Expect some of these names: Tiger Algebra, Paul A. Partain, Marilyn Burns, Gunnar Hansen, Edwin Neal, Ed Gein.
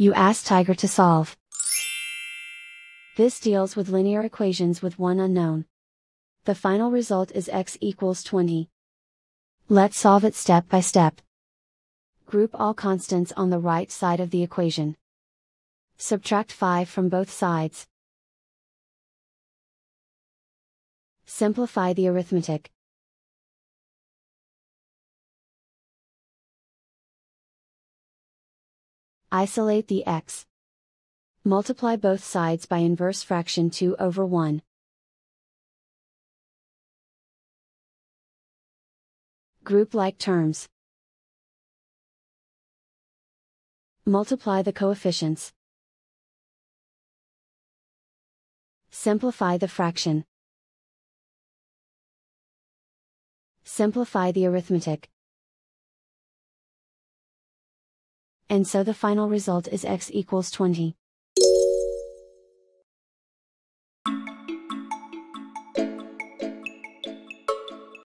you ask Tiger to solve. This deals with linear equations with one unknown. The final result is x equals 20. Let's solve it step by step. Group all constants on the right side of the equation. Subtract 5 from both sides. Simplify the arithmetic. Isolate the x. Multiply both sides by inverse fraction 2/1. Group like terms. Multiply the coefficients. Simplify the fraction. Simplify the arithmetic. And so the final result is x equals 20.